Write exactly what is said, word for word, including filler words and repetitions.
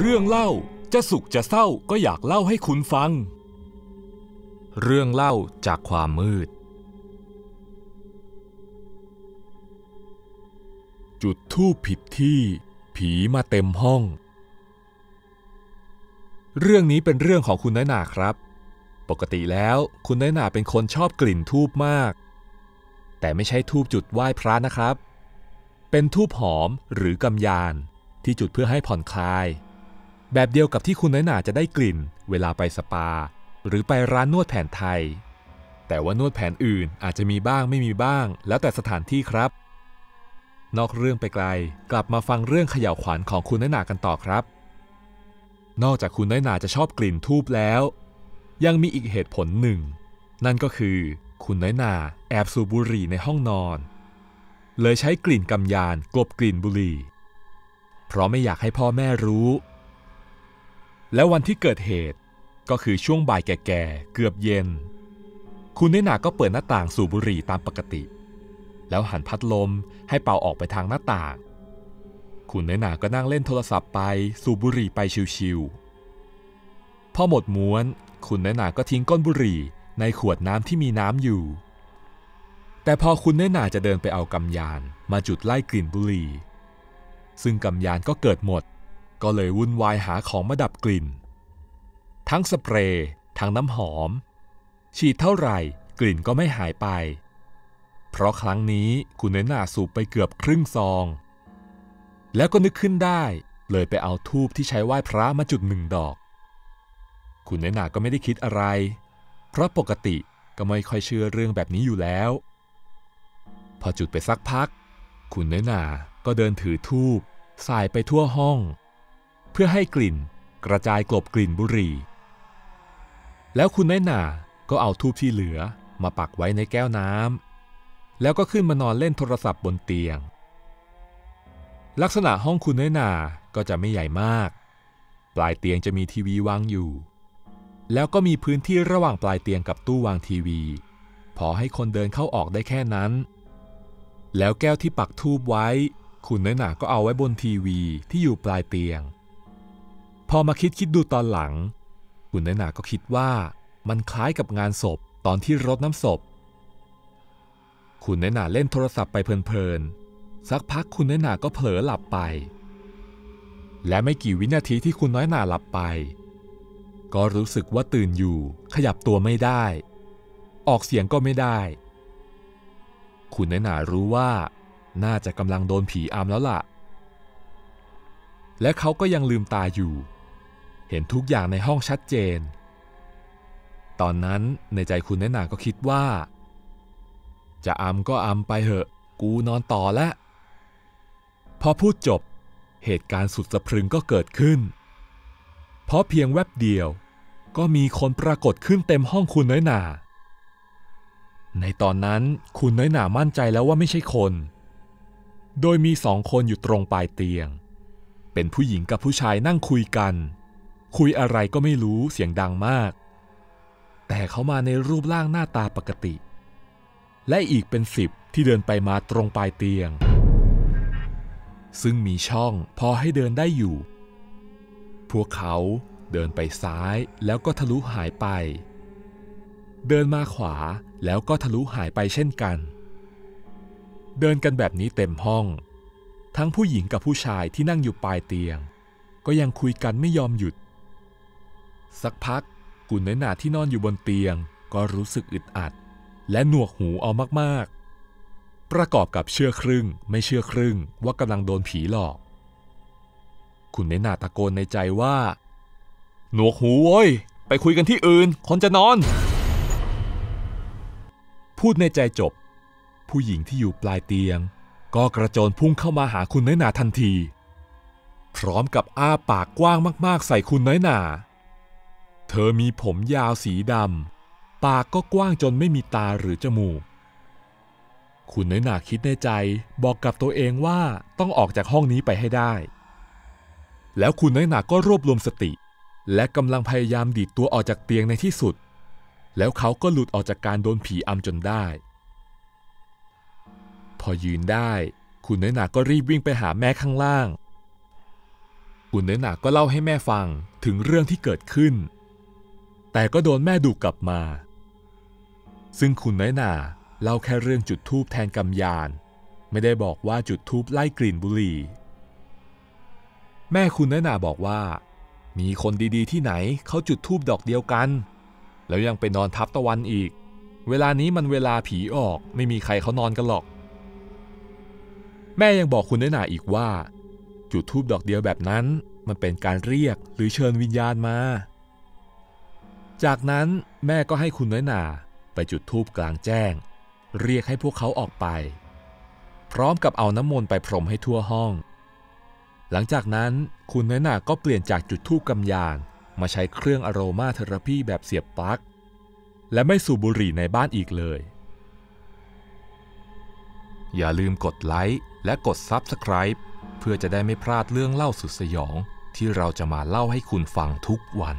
เรื่องเล่าจะสุขจะเศร้าก็อยากเล่าให้คุณฟังเรื่องเล่าจากความมืดจุดธูปผิดที่ผีมาเต็มห้องเรื่องนี้เป็นเรื่องของคุณน้อยหนาครับปกติแล้วคุณน้อยหนาเป็นคนชอบกลิ่นธูปมากแต่ไม่ใช่ธูปจุดไหว้พระนะครับเป็นธูปหอมหรือกำยานที่จุดเพื่อให้ผ่อนคลายแบบเดียวกับที่คุณน้อยหนาจะได้กลิ่นเวลาไปสปาหรือไปร้านนวดแผนไทยแต่ว่านวดแผนอื่นอาจจะมีบ้างไม่มีบ้างแล้วแต่สถานที่ครับนอกเรื่องไปไกลกลับมาฟังเรื่องเขย่าวขวัญของคุณน้อยหนากันต่อครับนอกจากคุณน้อยหนาจะชอบกลิ่นธูปแล้วยังมีอีกเหตุผลหนึ่งนั่นก็คือคุณน้อยหนาแอบสูบบุหรี่ในห้องนอนเลยใช้กลิ่นกำยานกลบกลิ่นบุหรี่เพราะไม่อยากให้พ่อแม่รู้และวันที่เกิดเหตุก็คือช่วงบ่ายแก่ๆเกือบเย็นคุณน้อยหนาก็เปิดหน้าต่างสูบบุหรี่ตามปกติแล้วหันพัดลมให้เป่าออกไปทางหน้าต่างคุณน้อยหนาก็นั่งเล่นโทรศัพท์ไปสูบบุหรี่ไปชิวๆพอหมดม้วนคุณน้อยหนาก็ทิ้งก้นบุหรี่ในขวดน้ำที่มีน้ำอยู่แต่พอคุณน้อยหนาจะเดินไปเอากำยานมาจุดไล่กลิ่นบุหรี่ซึ่งกำยานก็เกิดหมดก็เลยวุ่นวายหาของมาดับกลิ่นทั้งสเปรย์ทั้งน้ำหอมฉีดเท่าไหร่กลิ่นก็ไม่หายไปเพราะครั้งนี้คุณน้อยหนาสูบไปเกือบครึ่งซองแล้วก็นึกขึ้นได้เลยไปเอาธูปที่ใช้ไหว้พระมาจุดหนึ่งดอกคุณน้อยหนาก็ไม่ได้คิดอะไรเพราะปกติก็ไม่ค่อยเชื่อเรื่องแบบนี้อยู่แล้วพอจุดไปสักพักคุณน้อยหนาก็เดินถือธูปส่ายไปทั่วห้องเพื่อให้กลิ่นกระจายกลบกลิ่นบุหรี่แล้วคุณน้อยหนาก็เอาธูปที่เหลือมาปักไว้ในแก้วน้ำแล้วก็ขึ้นมานอนเล่นโทรศัพท์บนเตียงลักษณะห้องคุณน้อยหนาก็จะไม่ใหญ่มากปลายเตียงจะมีทีวีวางอยู่แล้วก็มีพื้นที่ระหว่างปลายเตียงกับตู้วางทีวีพอให้คนเดินเข้าออกได้แค่นั้นแล้วแก้วที่ปักธูปไว้คุณน้อยหนาก็เอาไว้บนทีวีที่อยู่ปลายเตียงพอมาคิดคิดดูตอนหลังคุณน้อยหนาก็คิดว่ามันคล้ายกับงานศพตอนที่รดน้ำศพคุณน้อยหนาเล่นโทรศัพท์ไปเพลินๆสักพักคุณน้อยหนาก็เผลอหลับไปและไม่กี่วินาทีที่คุณน้อยหนาหลับไปก็รู้สึกว่าตื่นอยู่ขยับตัวไม่ได้ออกเสียงก็ไม่ได้คุณน้อยหนารู้ว่าน่าจะกำลังโดนผีอำแล้วล่ะและเขาก็ยังลืมตาอยู่เห็นทุกอย่างในห้องชัดเจนตอนนั้นในใจคุณน้อยหนาก็คิดว่าจะอำก็อำไปเหอะกูนอนต่อละพอพูดจบเหตุการณ์สุดสะพรึงก็เกิดขึ้นเพราะเพียงแวบเดียวก็มีคนปรากฏขึ้นเต็มห้องคุณน้อยหนาในตอนนั้นคุณน้อยหนามั่นใจแล้วว่าไม่ใช่คนโดยมีสองคนอยู่ตรงปลายเตียงเป็นผู้หญิงกับผู้ชายนั่งคุยกันคุยอะไรก็ไม่รู้เสียงดังมากแต่เขามาในรูปร่างหน้าตาปกติและอีกเป็นสิบที่เดินไปมาตรงปลายเตียงซึ่งมีช่องพอให้เดินได้อยู่พวกเขาเดินไปซ้ายแล้วก็ทะลุหายไปเดินมาขวาแล้วก็ทะลุหายไปเช่นกันเดินกันแบบนี้เต็มห้องทั้งผู้หญิงกับผู้ชายที่นั่งอยู่ปลายเตียงก็ยังคุยกันไม่ยอมหยุดสักพักคุณน้อยหนาที่นอนอยู่บนเตียงก็รู้สึกอึดอัดและหนวกหูเอามากๆประกอบกับเชื่อครึ่งไม่เชื่อครึ่งว่ากำลังโดนผีหลอกคุณน้อยหนาตะโกนในใจว่าหนวกหูโว้ยไปคุยกันที่อื่นคนจะนอนพูดในใจจบผู้หญิงที่อยู่ปลายเตียงก็กระโจนพุ่งเข้ามาหาคุณน้อยหนาทันทีพร้อมกับอ้าปากกว้างมากๆใส่คุณน้อยหนาเธอมีผมยาวสีดำปากก็กว้างจนไม่มีตาหรือจมูกคุณน้อยหนาคิดในใจบอกกับตัวเองว่าต้องออกจากห้องนี้ไปให้ได้แล้วคุณน้อยหนาก็รวบรวมสติและกำลังพยายามดีดตัวออกจากเตียงในที่สุดแล้วเขาก็หลุดออกจากการโดนผีอำจนได้พอยืนได้คุณน้อยหนาก็รีบวิ่งไปหาแม่ข้างล่าง กุนน้อยหนาก็เล่าให้แม่ฟังถึงเรื่องที่เกิดขึ้นแต่ก็โดนแม่ดุกลับมาซึ่งคุณน้อยหนาเล่าแค่เรื่องจุดธูปแทนกำยานไม่ได้บอกว่าจุดธูปไล่กลิ่นบุหรี่แม่คุณน้อยหนาบอกว่ามีคนดีๆที่ไหนเขาจุดธูปดอกเดียวกันแล้วยังไปนอนทับตะวันอีกเวลานี้มันเวลาผีออกไม่มีใครเขานอนกันหรอกแม่ยังบอกคุณน้อยหนาอีกว่าจุดธูปดอกเดียวแบบนั้นมันเป็นการเรียกหรือเชิญวิญญาณมาจากนั้นแม่ก็ให้คุณน้อยหนาไปจุดธูปกลางแจ้งเรียกให้พวกเขาออกไปพร้อมกับเอาน้ำมนต์ไปพรมให้ทั่วห้องหลังจากนั้นคุณน้อยหนาก็เปลี่ยนจากจุดธูปกำยานมาใช้เครื่องอโรมาเทอราพีแบบเสียบปลั๊กและไม่สูบบุหรี่ในบ้านอีกเลยอย่าลืมกดไลค์และกด ซับสไครบ์ เพื่อจะได้ไม่พลาดเรื่องเล่าสุดสยองที่เราจะมาเล่าให้คุณฟังทุกวัน